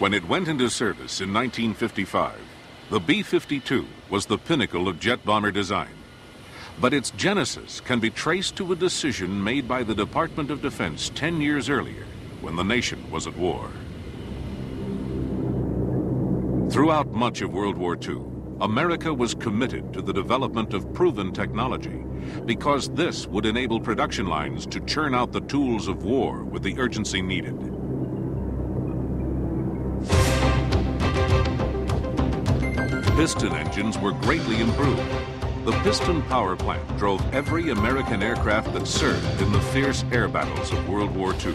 When it went into service in 1955, the B-52 was the pinnacle of jet bomber design. But its genesis can be traced to a decision made by the Department of Defense 10 years earlier when the nation was at war. Throughout much of World War II, America was committed to the development of proven technology because this would enable production lines to churn out the tools of war with the urgency needed. Piston engines were greatly improved. The piston power plant drove every American aircraft that served in the fierce air battles of World War II.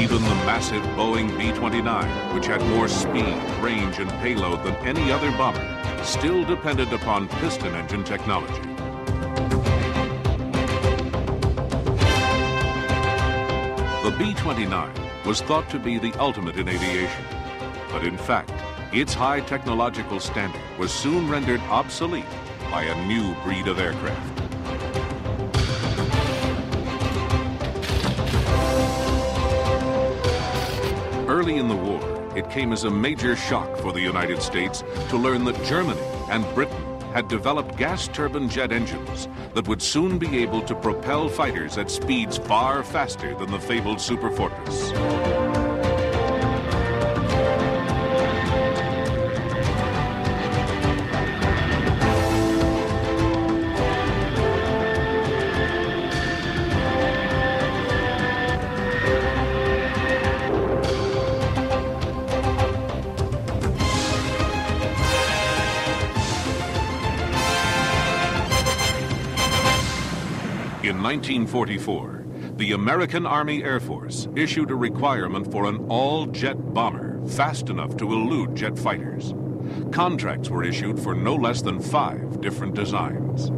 Even the massive Boeing B-29, which had more speed, range, and payload than any other bomber, still depended upon piston engine technology. The B-29 was thought to be the ultimate in aviation, but in fact, its high technological standard was soon rendered obsolete by a new breed of aircraft. Early in the war, it came as a major shock for the United States to learn that Germany and Britain had developed gas turbine jet engines that would soon be able to propel fighters at speeds far faster than the fabled Superfortress. In 1944, the American Army Air Force issued a requirement for an all-jet bomber fast enough to elude jet fighters. Contracts were issued for no less than 5 different designs.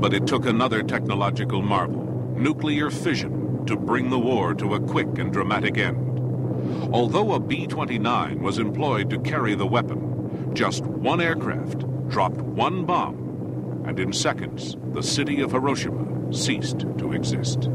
But it took another technological marvel, nuclear fission, to bring the war to a quick and dramatic end. Although a B-29 was employed to carry the weapon, just one aircraft dropped one bomb, and in seconds, the city of Hiroshima ceased to exist.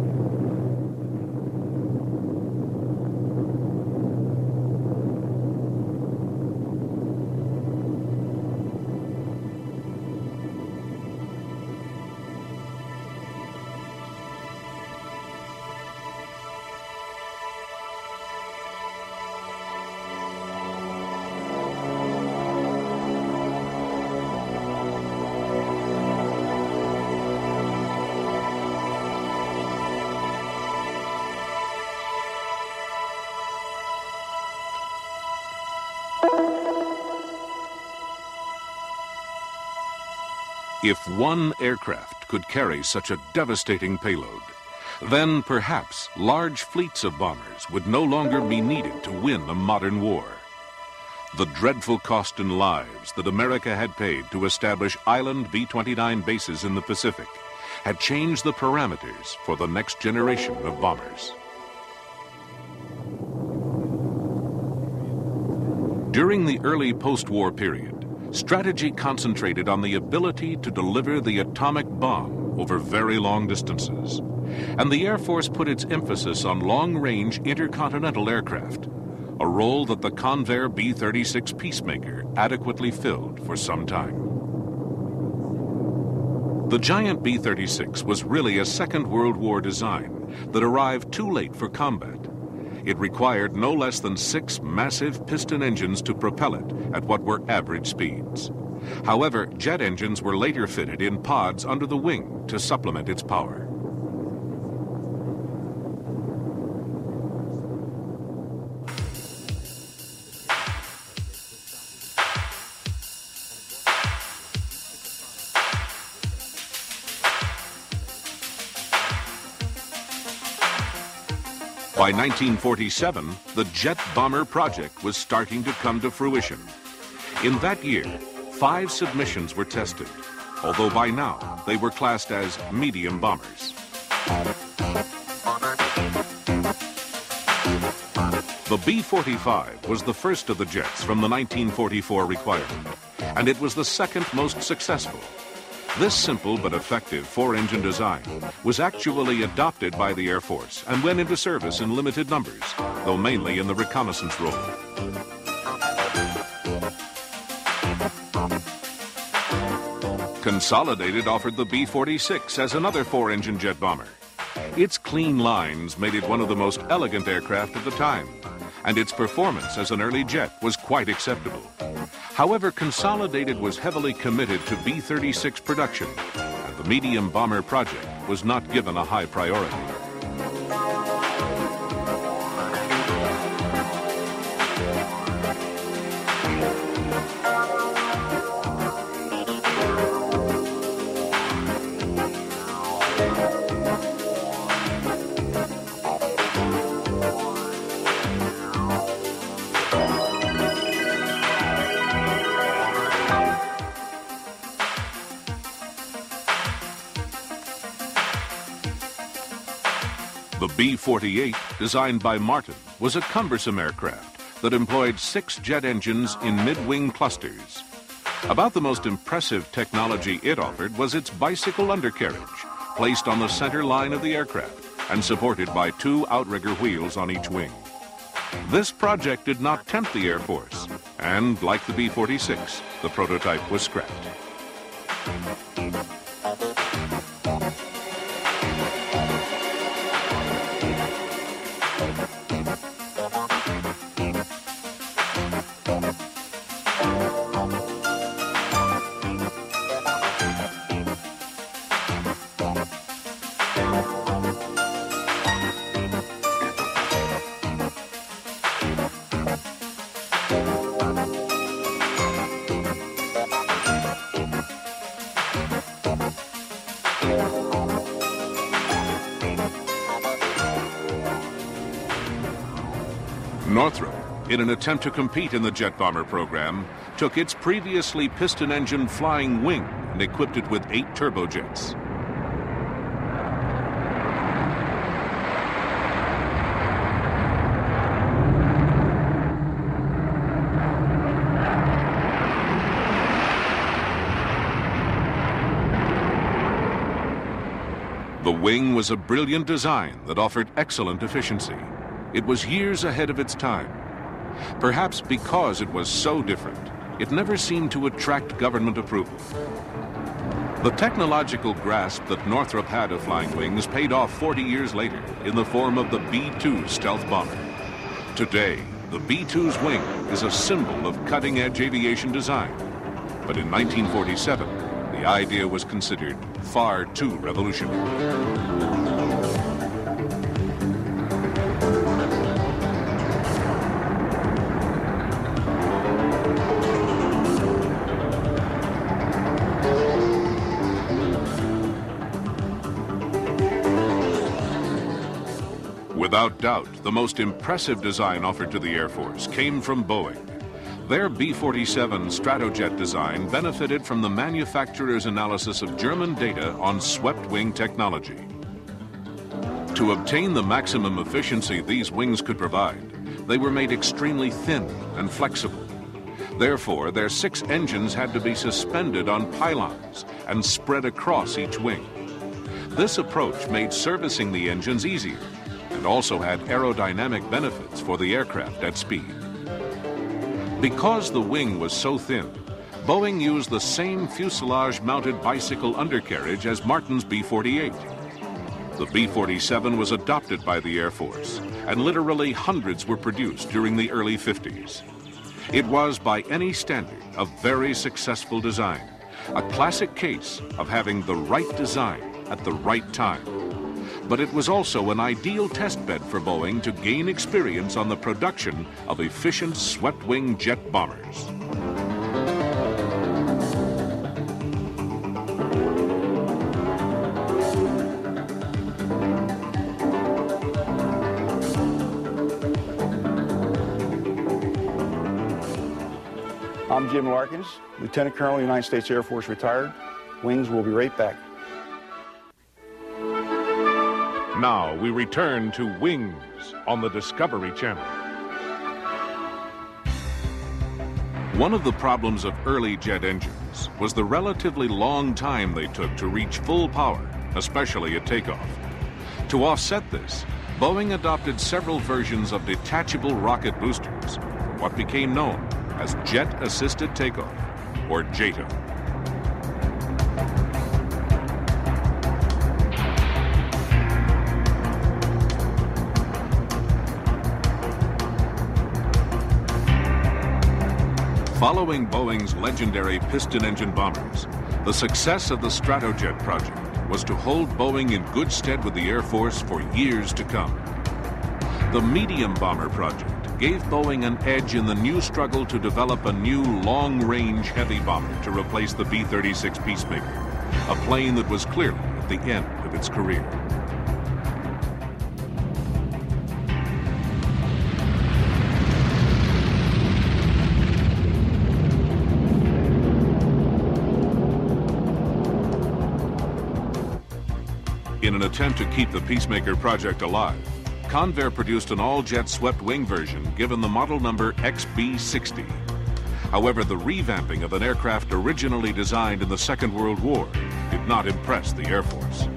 If one aircraft could carry such a devastating payload, then perhaps large fleets of bombers would no longer be needed to win a modern war. The dreadful cost in lives that America had paid to establish island B-29 bases in the Pacific had changed the parameters for the next generation of bombers. During the early post-war period, strategy concentrated on the ability to deliver the atomic bomb over very long distances. And the Air Force put its emphasis on long-range intercontinental aircraft, a role that the Convair B-36 Peacemaker adequately filled for some time. The giant B-36 was really a Second World War design that arrived too late for combat. It required no less than 6 massive piston engines to propel it at what were average speeds. However, jet engines were later fitted in pods under the wing to supplement its power. By 1947, the jet bomber project was starting to come to fruition. In that year, 5 submissions were tested, although by now they were classed as medium bombers. The B-45 was the first of the jets from the 1944 requirement, and it was the second most successful. This simple but effective four-engine design was actually adopted by the Air Force and went into service in limited numbers, though mainly in the reconnaissance role. Consolidated offered the B-46 as another four-engine jet bomber. Its clean lines made it one of the most elegant aircraft at the time, and its performance as an early jet was quite acceptable. However, Consolidated was heavily committed to B-36 production, and the medium bomber project was not given a high priority. The B-48, designed by Martin, was a cumbersome aircraft that employed 6 jet engines in mid-wing clusters. About the most impressive technology it offered was its bicycle undercarriage, placed on the center line of the aircraft and supported by 2 outrigger wheels on each wing. This project did not tempt the Air Force, and like the B-46, the prototype was scrapped. Northrop, in an attempt to compete in the jet bomber program, took its previously piston-engined Flying Wing and equipped it with 8 turbojets. The Wing was a brilliant design that offered excellent efficiency. It was years ahead of its time. Perhaps because it was so different, it never seemed to attract government approval. The technological grasp that Northrop had of Flying Wings paid off 40 years later in the form of the B-2 stealth bomber. Today, the B-2's wing is a symbol of cutting-edge aviation design. But in 1947, the idea was considered far too revolutionary. Without doubt, the most impressive design offered to the Air Force came from Boeing. Their B-47 Stratojet design benefited from the manufacturer's analysis of German data on swept wing technology. To obtain the maximum efficiency these wings could provide, they were made extremely thin and flexible. Therefore, their 6 engines had to be suspended on pylons and spread across each wing. This approach made servicing the engines easier, and also had aerodynamic benefits for the aircraft at speed. Because the wing was so thin, Boeing used the same fuselage-mounted bicycle undercarriage as Martin's B-48. The B-47 was adopted by the Air Force, and literally hundreds were produced during the early 50s. It was, by any standard, a very successful design, a classic case of having the right design at the right time. But it was also an ideal testbed for Boeing to gain experience on the production of efficient swept-wing jet bombers. I'm Jim Larkins, Lieutenant Colonel, United States Air Force, retired. Wings will be right back. Now we return to Wings on the Discovery Channel. One of the problems of early jet engines was the relatively long time they took to reach full power, especially at takeoff. To offset this, Boeing adopted several versions of detachable rocket boosters, what became known as Jet-Assisted Takeoff, or JATO. Following Boeing's legendary piston engine bombers, the success of the Stratojet project was to hold Boeing in good stead with the Air Force for years to come. The medium bomber project gave Boeing an edge in the new struggle to develop a new long-range heavy bomber to replace the B-36 Peacemaker, a plane that was clearly at the end of its career. In an attempt to keep the Peacemaker project alive, Convair produced an all-jet swept-wing version given the model number XB-60. However, the revamping of an aircraft originally designed in the Second World War did not impress the Air Force.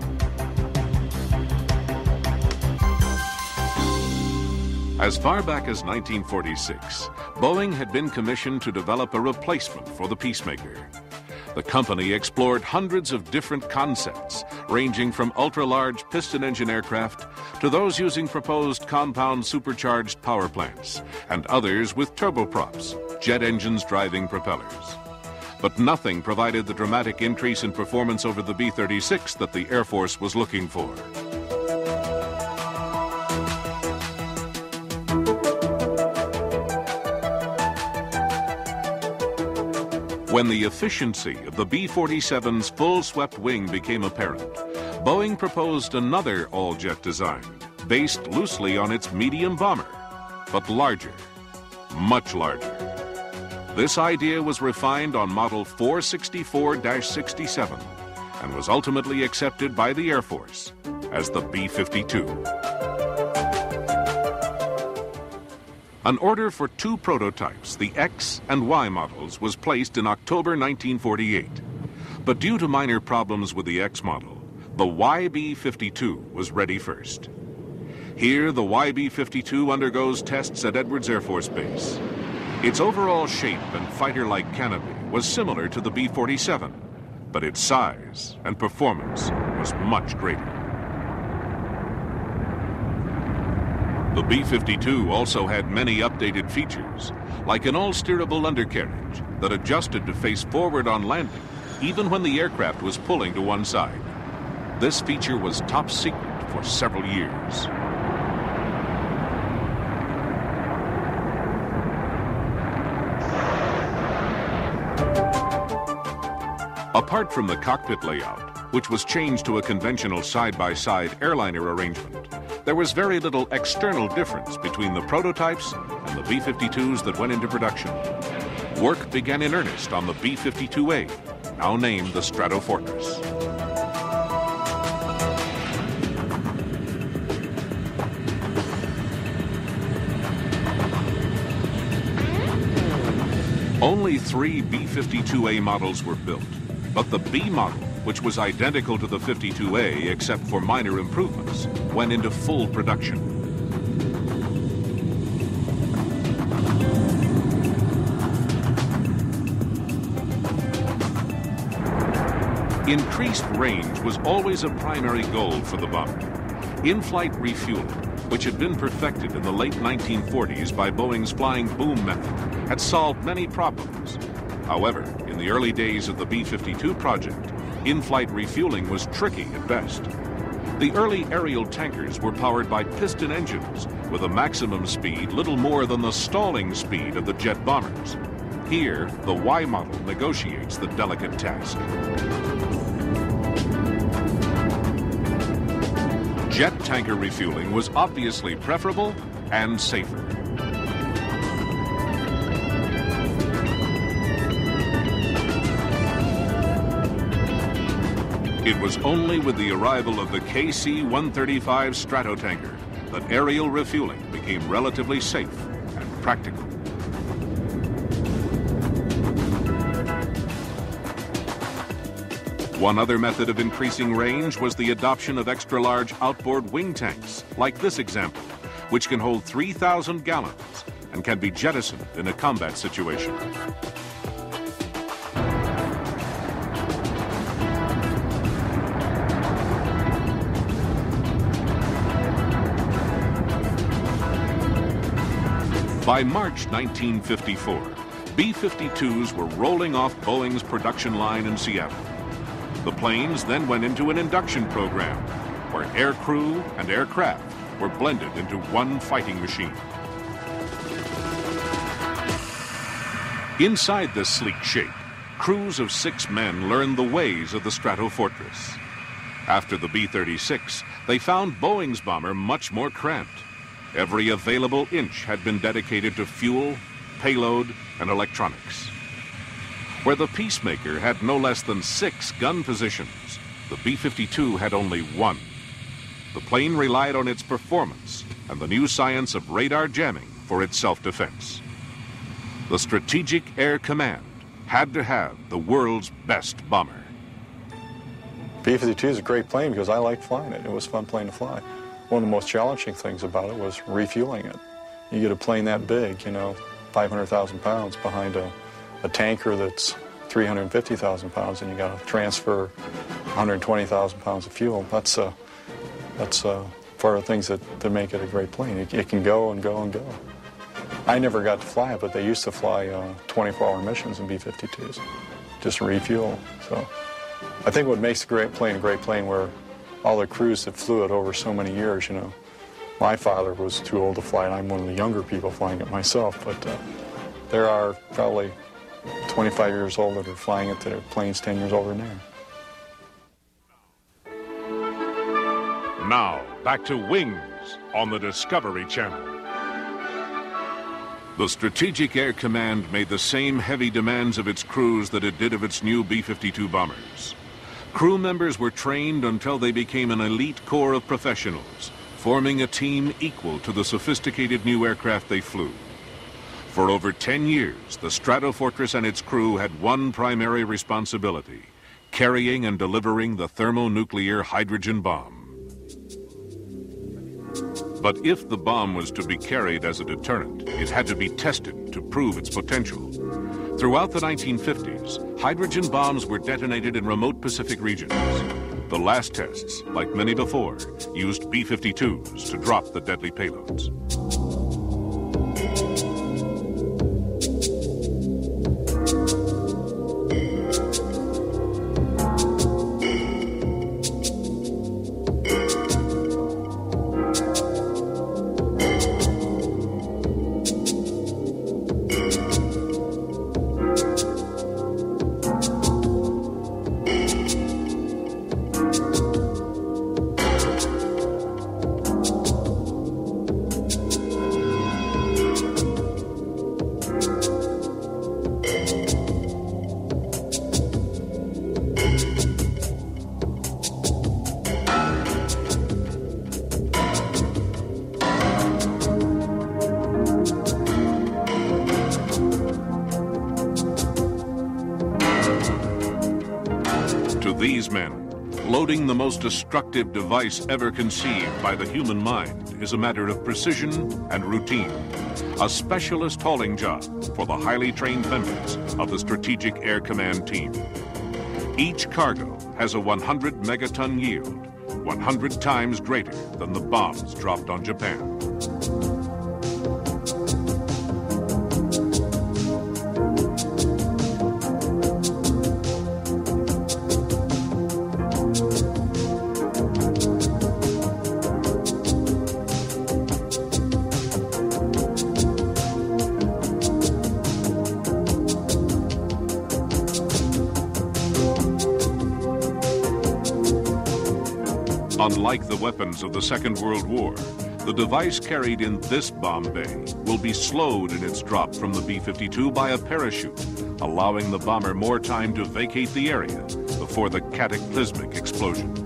As far back as 1946, Boeing had been commissioned to develop a replacement for the Peacemaker. The company explored hundreds of different concepts, ranging from ultra-large piston engine aircraft to those using proposed compound supercharged power plants and others with turboprops, jet engines driving propellers. But nothing provided the dramatic increase in performance over the B-36 that the Air Force was looking for. When the efficiency of the B-47's full swept wing became apparent, Boeing proposed another all-jet design based loosely on its medium bomber, but larger, much larger. This idea was refined on Model 464-67 and was ultimately accepted by the Air Force as the B-52. An order for two prototypes, the X and Y models, was placed in October 1948. But due to minor problems with the X model, the YB-52 was ready first. Here, the YB-52 undergoes tests at Edwards Air Force Base. Its overall shape and fighter-like canopy was similar to the B-47, but its size and performance was much greater. The B-52 also had many updated features, like an all-steerable undercarriage that adjusted to face forward on landing, even when the aircraft was pulling to one side. This feature was top secret for several years. Apart from the cockpit layout, which was changed to a conventional side-by-side airliner arrangement, there was very little external difference between the prototypes and the B-52s that went into production. Work began in earnest on the B-52A, now named the Stratofortress. Only three B-52A models were built, but the B model, which was identical to the 52A except for minor improvements, went into full production. Increased range was always a primary goal for the bomber. In-flight refueling, which had been perfected in the late 1940s by Boeing's flying boom method, had solved many problems. However, in the early days of the B-52 project, in-flight refueling was tricky at best. The early aerial tankers were powered by piston engines with a maximum speed little more than the stalling speed of the jet bombers. Here, the Y model negotiates the delicate task. Jet tanker refueling was obviously preferable and safer. It was only with the arrival of the KC-135 Stratotanker that aerial refueling became relatively safe and practical. One other method of increasing range was the adoption of extra-large outboard wing tanks, like this example, which can hold 3,000 gallons and can be jettisoned in a combat situation. By March 1954, B-52s were rolling off Boeing's production line in Seattle. The planes then went into an induction program where air crew and aircraft were blended into one fighting machine. Inside this sleek shape, crews of 6 men learned the ways of the Stratofortress. After the B-36, they found Boeing's bomber much more cramped. Every available inch had been dedicated to fuel, payload, and electronics. Where the Peacemaker had no less than 6 gun positions, the B-52 had only 1. The plane relied on its performance and the new science of radar jamming for its self-defense. The Strategic Air Command had to have the world's best bomber. B-52 is a great plane because I liked flying it. It was a fun plane to fly. One of the most challenging things about it was refueling it. You get a plane that big, you know, 500,000 pounds behind a tanker that's 350,000 pounds, and you got to transfer 120,000 pounds of fuel. That's part of the things that make it a great plane. It can go and go and go. I never got to fly it, but they used to fly 24-hour missions in B-52s, just refuel. So I think what makes a great plane where all the crews that flew it over so many years, you know. My father was too old to fly it. I'm one of the younger people flying it myself, but there are probably 25 years old that are flying it that are planes 10 years older than they are. Now, back to Wings on the Discovery Channel. The Strategic Air Command made the same heavy demands of its crews that it did of its new B-52 bombers. Crew members were trained until they became an elite corps of professionals, forming a team equal to the sophisticated new aircraft they flew. For over 10 years, the Stratofortress and its crew had one primary responsibility: carrying and delivering the thermonuclear hydrogen bomb. But if the bomb was to be carried as a deterrent, it had to be tested to prove its potential. Throughout the 1950s, hydrogen bombs were detonated in remote Pacific regions. The last tests, like many before, used B-52s to drop the deadly payloads. The most destructive device ever conceived by the human mind is a matter of precision and routine, a specialist hauling job for the highly trained members of the Strategic Air Command team. Each cargo has a 100 megaton yield, 100 times greater than the bombs dropped on Japan. Unlike the weapons of the Second World War, the device carried in this bomb bay will be slowed in its drop from the B-52 by a parachute, allowing the bomber more time to vacate the area before the cataclysmic explosion.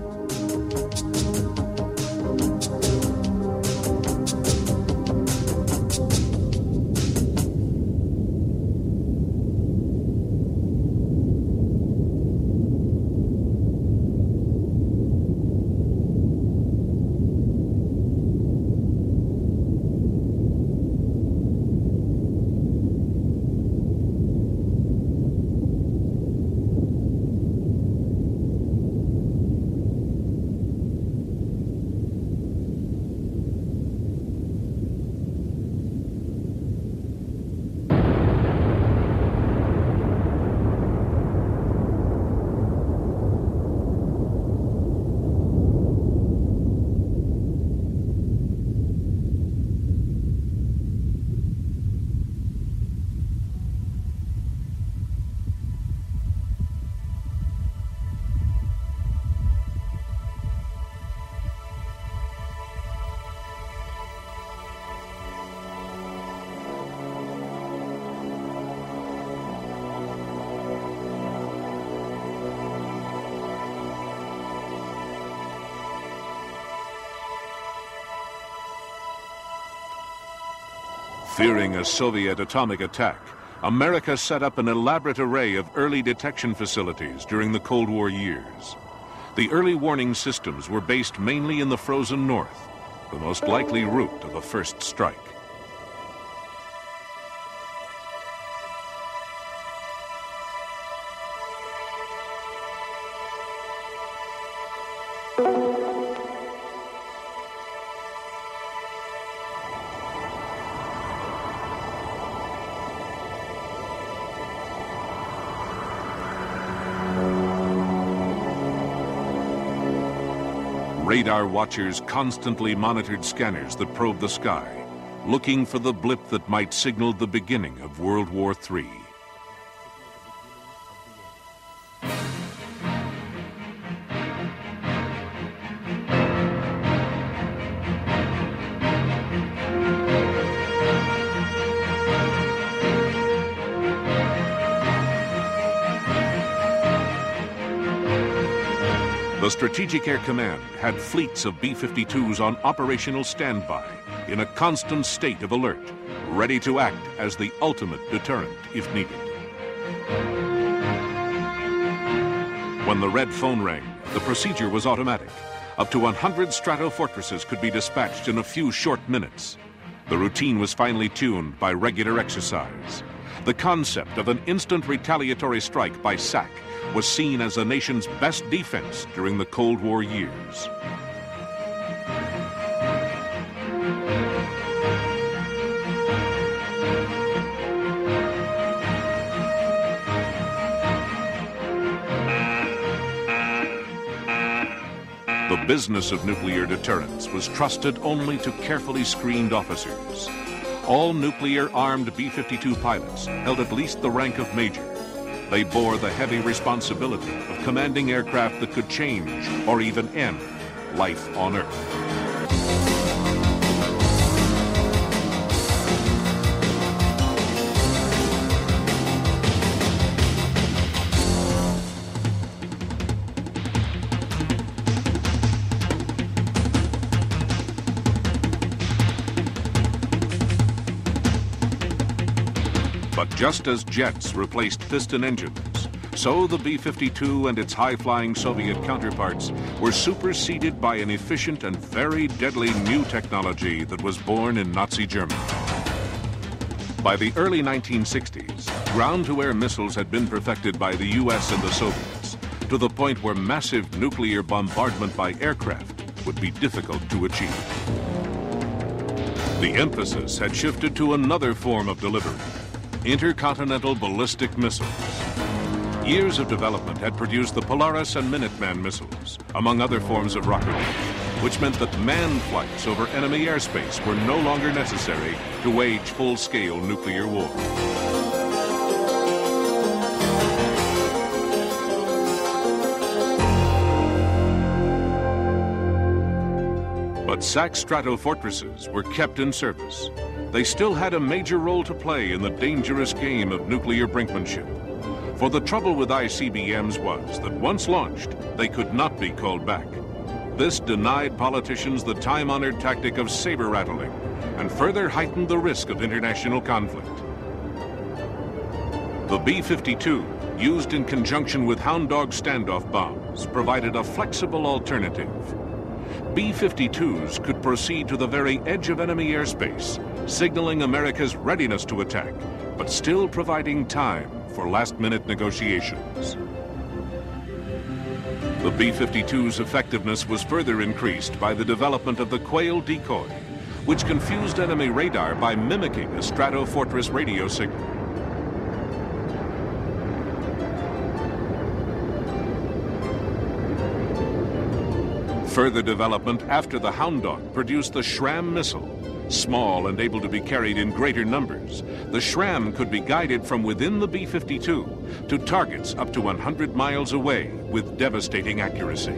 Fearing a Soviet atomic attack, America set up an elaborate array of early detection facilities during the Cold War years. The early warning systems were based mainly in the frozen north, the most likely route of a first strike. Radar watchers constantly monitored scanners that probed the sky, looking for the blip that might signal the beginning of World War III. The Strategic Air Command had fleets of B-52s on operational standby, in a constant state of alert, ready to act as the ultimate deterrent if needed. When the red phone rang, the procedure was automatic. Up to 100 Stratofortresses could be dispatched in a few short minutes. The routine was finely tuned by regular exercise. The concept of an instant retaliatory strike by SAC was seen as the nation's best defense during the Cold War years. The business of nuclear deterrence was trusted only to carefully screened officers. All nuclear-armed B-52 pilots held at least the rank of major. They bore the heavy responsibility of commanding aircraft that could change or even end life on Earth. But just as jets replaced piston engines, so the B-52 and its high-flying Soviet counterparts were superseded by an efficient and very deadly new technology that was born in Nazi Germany. By the early 1960s, ground-to-air missiles had been perfected by the US and the Soviets, to the point where massive nuclear bombardment by aircraft would be difficult to achieve. The emphasis had shifted to another form of delivery: intercontinental ballistic missiles. Years of development had produced the Polaris and Minuteman missiles, among other forms of rocketry, which meant that manned flights over enemy airspace were no longer necessary to wage full-scale nuclear war. But SAC Stratofortresses were kept in service. They still had a major role to play in the dangerous game of nuclear brinkmanship. For the trouble with ICBMs was that once launched, they could not be called back. This denied politicians the time-honored tactic of saber rattling and further heightened the risk of international conflict. The B-52, used in conjunction with Hound Dog standoff bombs, provided a flexible alternative. B-52s could proceed to the very edge of enemy airspace, signaling America's readiness to attack, but still providing time for last-minute negotiations. The B-52's effectiveness was further increased by the development of the quail decoy, which confused enemy radar by mimicking a Stratofortress radio signal. Further development after the Hound Dog produced the SRAM missile. Small and able to be carried in greater numbers, the SRAM could be guided from within the B-52 to targets up to 100 miles away with devastating accuracy.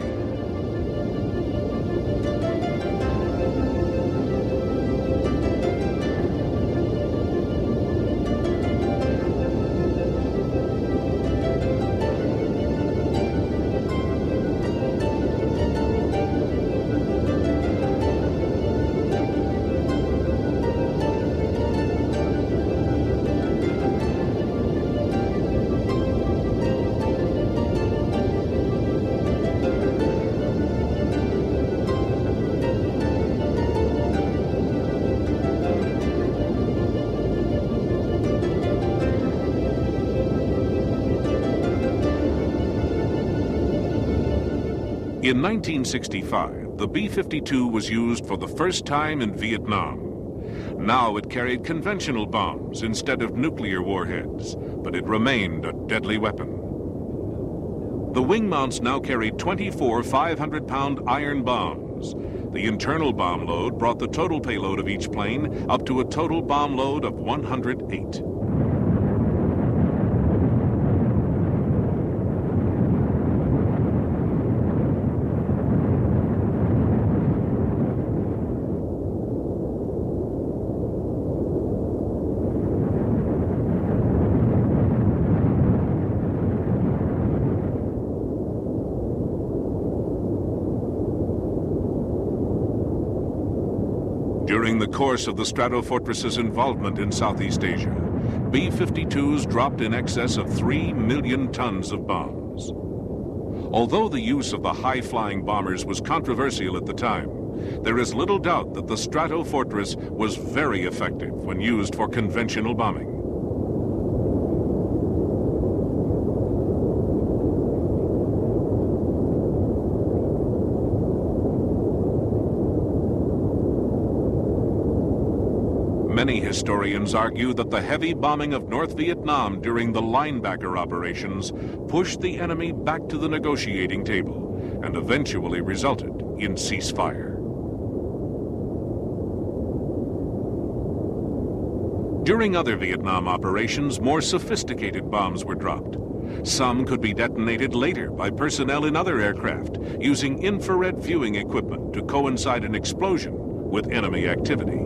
In 1965, the B-52 was used for the first time in Vietnam. Now it carried conventional bombs instead of nuclear warheads, but it remained a deadly weapon. The wing mounts now carry 24 500-pound iron bombs. The internal bomb load brought the total payload of each plane up to a total bomb load of 108. During the course of the Stratofortress's involvement in Southeast Asia, B-52s dropped in excess of 3 million tons of bombs. Although the use of the high-flying bombers was controversial at the time, there is little doubt that the Stratofortress was very effective when used for conventional bombing. Many historians argue that the heavy bombing of North Vietnam during the linebacker operations pushed the enemy back to the negotiating table and eventually resulted in ceasefire. During other Vietnam operations, more sophisticated bombs were dropped. Some could be detonated later by personnel in other aircraft using infrared viewing equipment to coincide an explosion with enemy activity.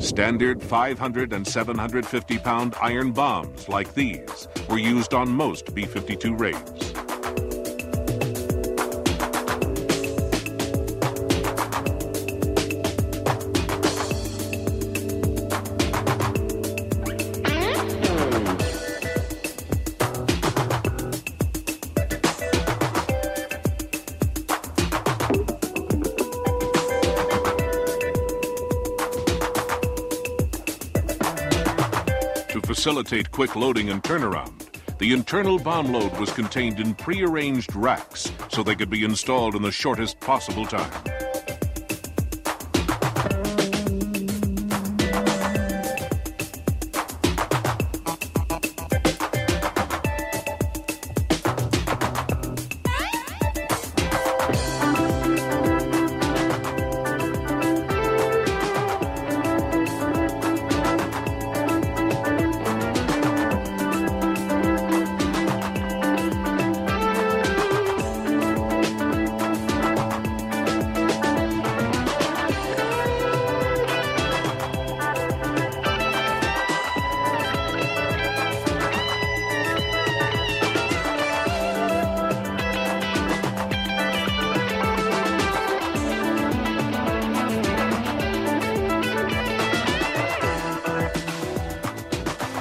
Standard 500 and 750-pound iron bombs like these were used on most B-52 raids. To facilitate quick loading and turnaround, the internal bomb load was contained in pre-arranged racks so they could be installed in the shortest possible time.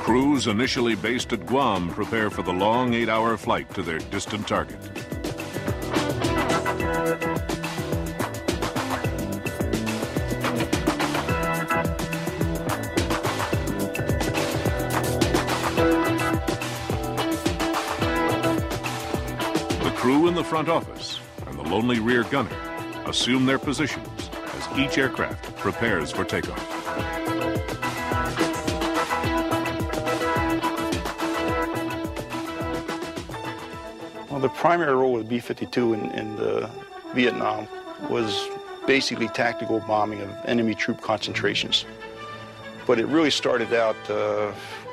Crews initially based at Guam prepare for the long 8-hour flight to their distant target. The crew in the front office and the lonely rear gunner assume their positions as each aircraft prepares for takeoff. The primary role of B-52 in Vietnam was basically tactical bombing of enemy troop concentrations. But it really started out,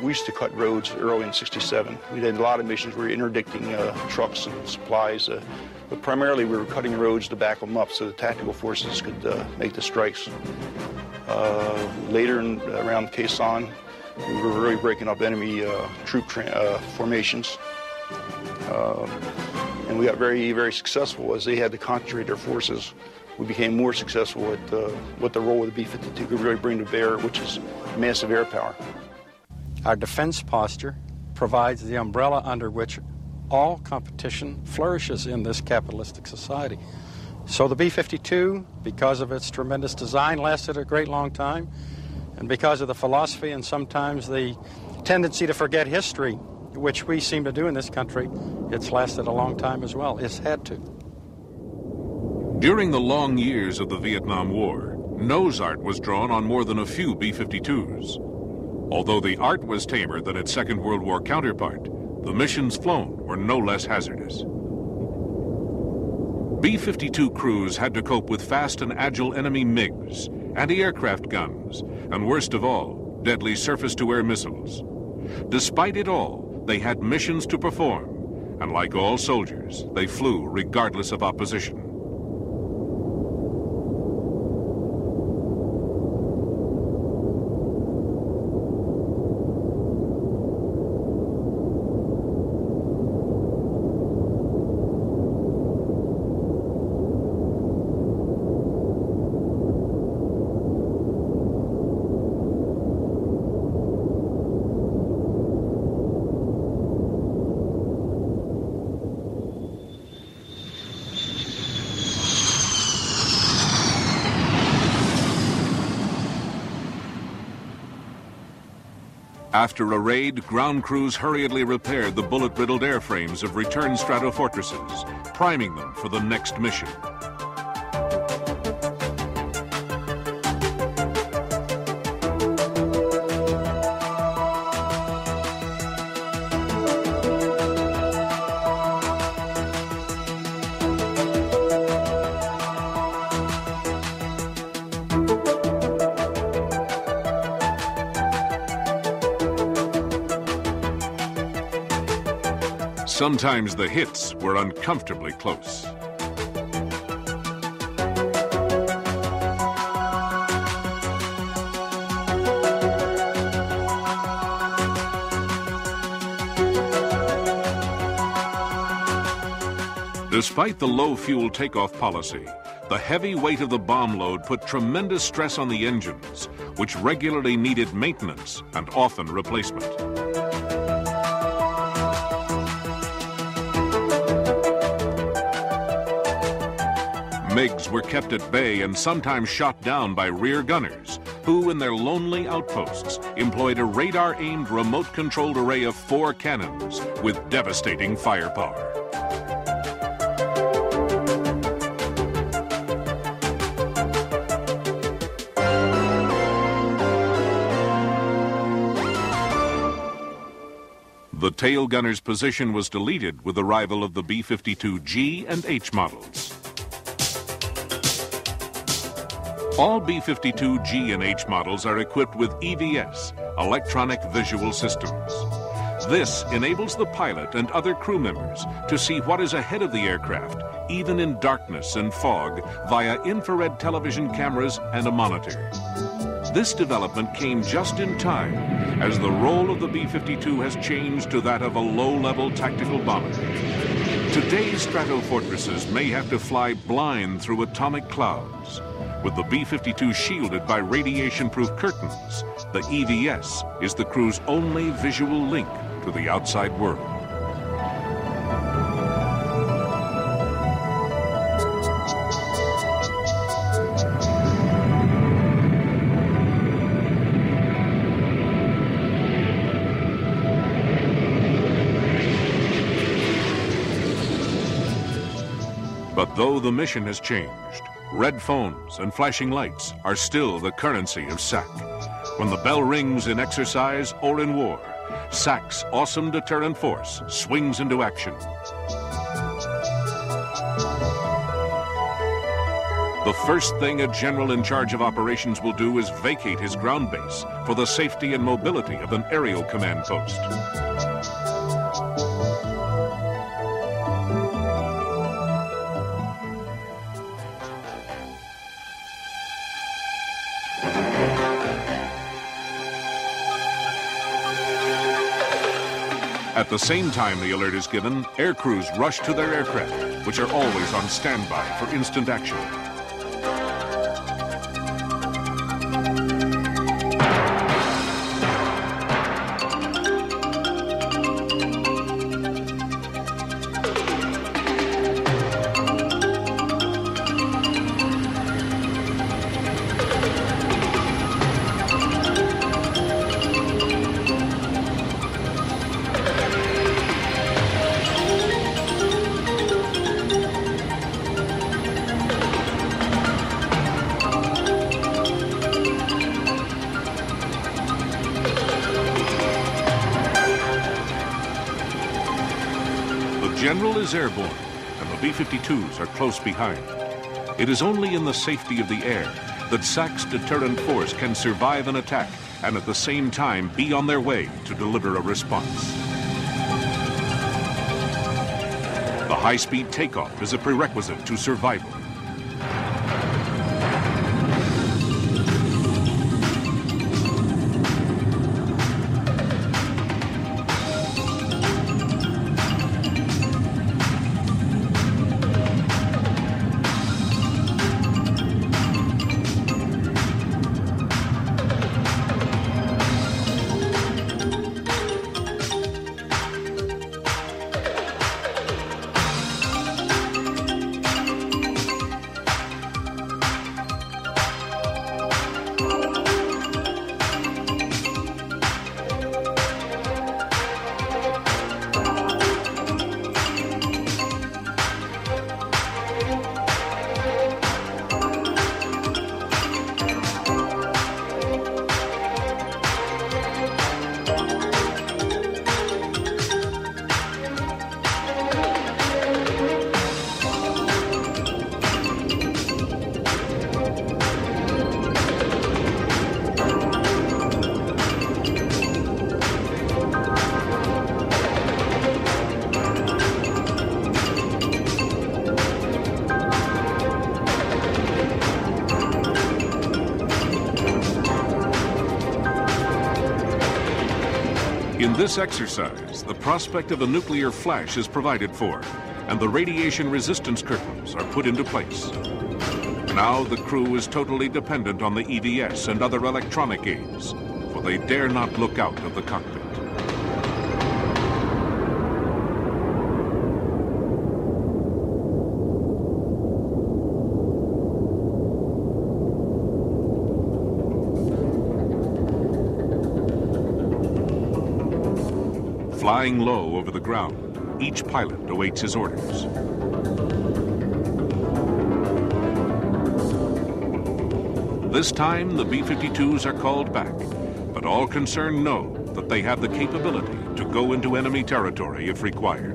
we used to cut roads early in '67. We did a lot of missions where we were interdicting trucks and supplies, but primarily we were cutting roads to back them up so the tactical forces could make the strikes. Later, around Quezon, we were really breaking up enemy troop formations. And we got very, very successful as they had to concentrate their forces. We became more successful at what the role of the B-52 could really bring to bear, which is massive air power. Our defense posture provides the umbrella under which all competition flourishes in this capitalistic society. So the B-52, because of its tremendous design, lasted a great long time, and because of the philosophy and sometimes the tendency to forget history which we seem to do in this country, it's lasted a long time as well. It's had to. During the long years of the Vietnam War, nose art was drawn on more than a few B-52s. Although the art was tamer than its Second World War counterpart, the missions flown were no less hazardous. B-52 crews had to cope with fast and agile enemy MiGs, anti-aircraft guns, and worst of all, deadly surface-to-air missiles. Despite it all, they had missions to perform, and like all soldiers, they flew regardless of opposition. After a raid, ground crews hurriedly repaired the bullet-riddled airframes of returned Stratofortresses, priming them for the next mission. Sometimes the hits were uncomfortably close. Despite the low fuel takeoff policy, the heavy weight of the bomb load put tremendous stress on the engines, which regularly needed maintenance and often replacement. MiGs were kept at bay and sometimes shot down by rear gunners, who in their lonely outposts employed a radar-aimed remote-controlled array of 4 cannons with devastating firepower. The tail gunner's position was deleted with the arrival of the B-52 G and H models. All B-52 G and H models are equipped with EVS, electronic visual systems. This enables the pilot and other crew members to see what is ahead of the aircraft, even in darkness and fog, via infrared television cameras and a monitor. This development came just in time, as the role of the B-52 has changed to that of a low-level tactical bomber. Today's Stratofortresses may have to fly blind through atomic clouds, with the B-52 shielded by radiation-proof curtains. The EVS is the crew's only visual link to the outside world. But though the mission has changed, red phones and flashing lights are still the currency of SAC. When the bell rings in exercise or in war, SAC's awesome deterrent force swings into action. The first thing a general in charge of operations will do is vacate his ground base for the safety and mobility of an aerial command post. At the same time the alert is given, air crews rush to their aircraft, which are always on standby for instant action. general is airborne, and the B-52s are close behind. It is only in the safety of the air that SAC's deterrent force can survive an attack and at the same time be on their way to deliver a response. The high-speed takeoff is a prerequisite to survival. In this exercise, the prospect of a nuclear flash is provided for, and the radiation resistance curtains are put into place. Now the crew is totally dependent on the EVS and other electronic aids, for they dare not look out of the cockpit. Flying low over the ground, each pilot awaits his orders. This time, the B-52s are called back, but all concerned know that they have the capability to go into enemy territory if required.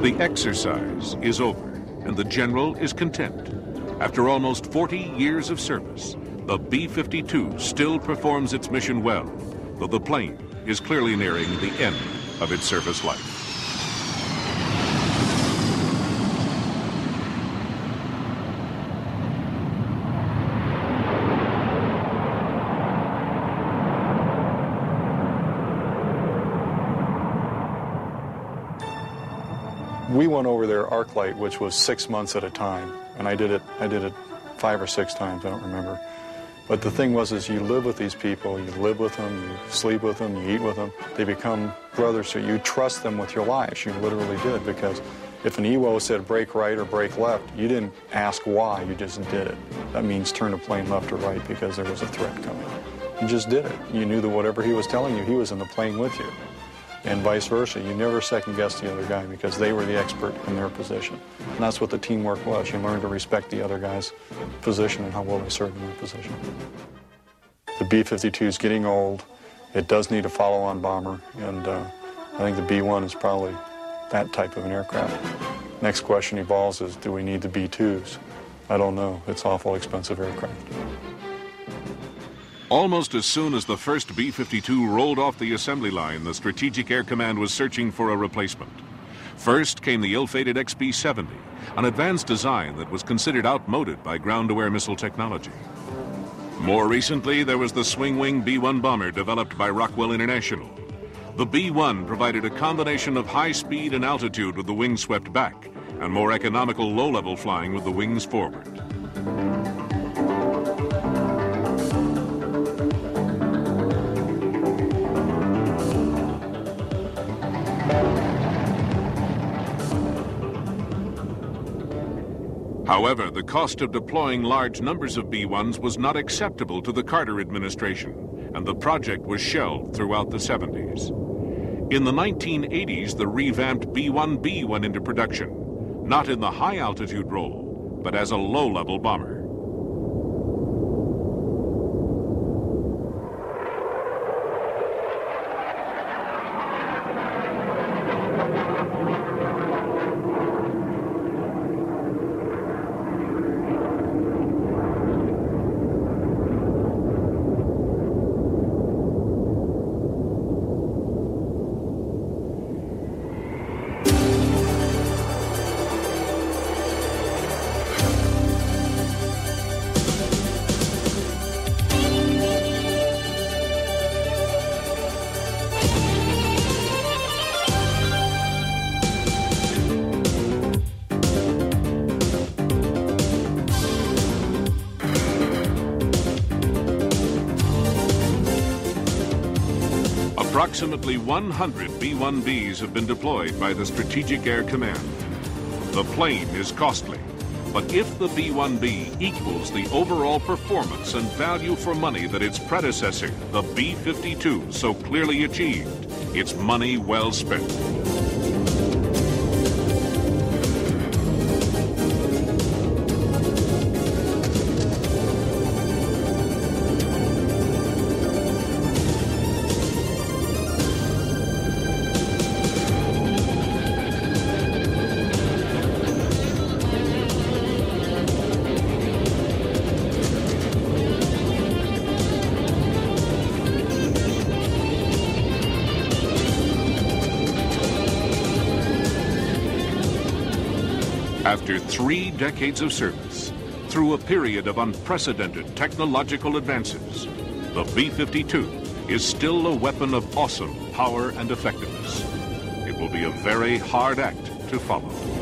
The exercise is over, and the general is content. After almost 40 years of service, the B-52 still performs its mission well, though the plane is clearly nearing the end of its service life. We went over their arc light, which was 6 months at a time, and I did it 5 or 6 times, I don't remember. But the thing was, is you live with these people, you live with them, you sleep with them, you eat with them. They become brothers, so you trust them with your lives. You literally did, because if an EWO said brake right or brake left, you didn't ask why, you just did it. That means turn the plane left or right because there was a threat coming. You just did it. You knew that whatever he was telling you, he was in the plane with you. And vice versa. You never second-guessed the other guy because they were the expert in their position. And that's what the teamwork was. You learned to respect the other guy's position and how well they served in their position. The B-52 is getting old. It does need a follow-on bomber, and I think the B-1 is probably that type of an aircraft. Next question evolves is, do we need the B-2s? I don't know. It's awful expensive aircraft. Almost as soon as the first B-52 rolled off the assembly line, the Strategic Air Command was searching for a replacement. First came the ill-fated XB-70, an advanced design that was considered outmoded by ground-to-air missile technology. More recently, there was the swing-wing B-1 bomber developed by Rockwell International. The B-1 provided a combination of high speed and altitude with the wings swept back, and more economical low-level flying with the wings forward. However, the cost of deploying large numbers of B-1s was not acceptable to the Carter administration, and the project was shelved throughout the 70s. In the 1980s, the revamped B-1B went into production, not in the high-altitude role, but as a low-level bomber. Approximately 100 B-1Bs have been deployed by the Strategic Air Command. The plane is costly, but if the B-1B equals the overall performance and value for money that its predecessor, the B-52, so clearly achieved, it's money well spent. After 3 decades of service, through a period of unprecedented technological advances, the B-52 is still a weapon of awesome power and effectiveness. It will be a very hard act to follow.